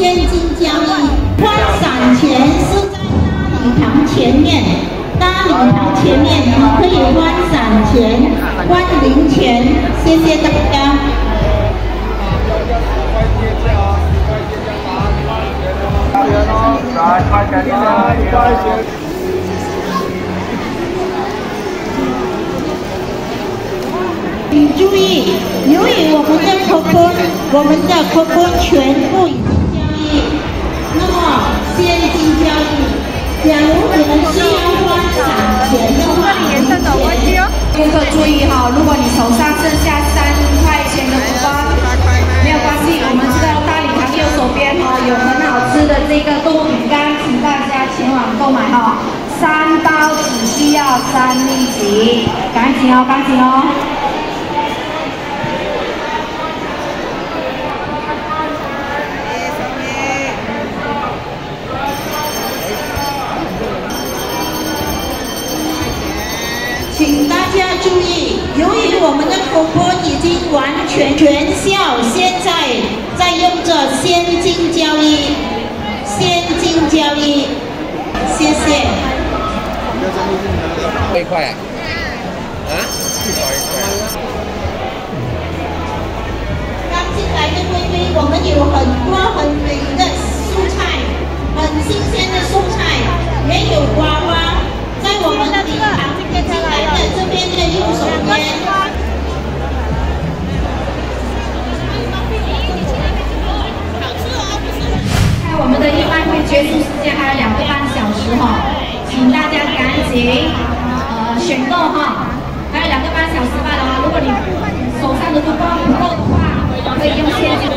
现金交易，花散钱是在大礼堂前面，大礼堂前面可以花散钱、花零钱。谢谢大家。来，快点来，快点。 请注意，由于我们的口播全部已经交易，那么现金交易，假如你们是要花散钱的话，顾客注意哈，如果你手上剩下3块钱的红包，没有关系，我们知道大礼堂右手边哈有很好吃的这个豆腐饼干，请大家前往购买哈，3包只需要3粒吉，赶紧哦，赶紧哦。 请大家注意，由于我们的口播已经完全全效，现在在用着现金交易，现金交易，谢谢。1块啊？啊？1块。刚进来的贵宾，我们有很多很美的蔬菜，很新鲜的蔬菜，也有瓜瓜。 在我们的礼堂跟进来的这边的右手边，在我们的义卖会结束时间还有2个半小时哈，请大家赶紧选购哈，还有2个半小时罢了啊！如果你手上的红包不够的话，可以用现金。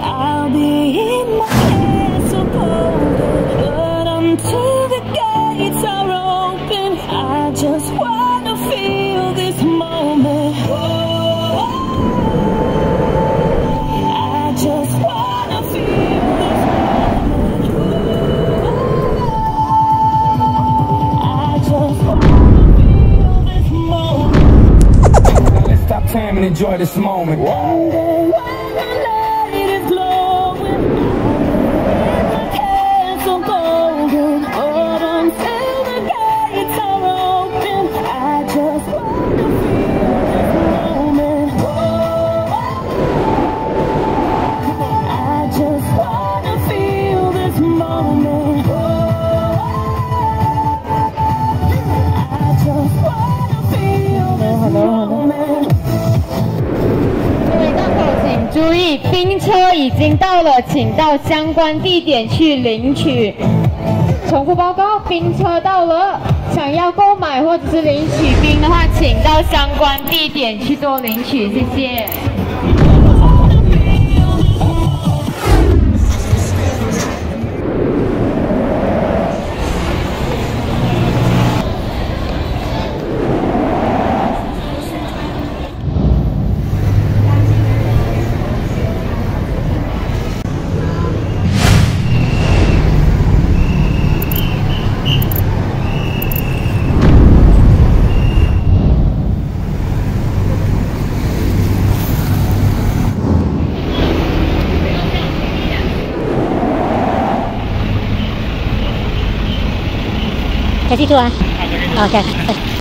I'll be in my catapult, but until the gates are open, I just wanna feel this moment. I just wanna feel this moment. I just wanna feel this moment. Let's stop time and enjoy this moment.注意，冰车已经到了，请到相关地点去领取。重复报告，冰车到了，想要购买或者是领取冰的话，请到相关地点去做领取，谢谢。Kasih tu ah, okay.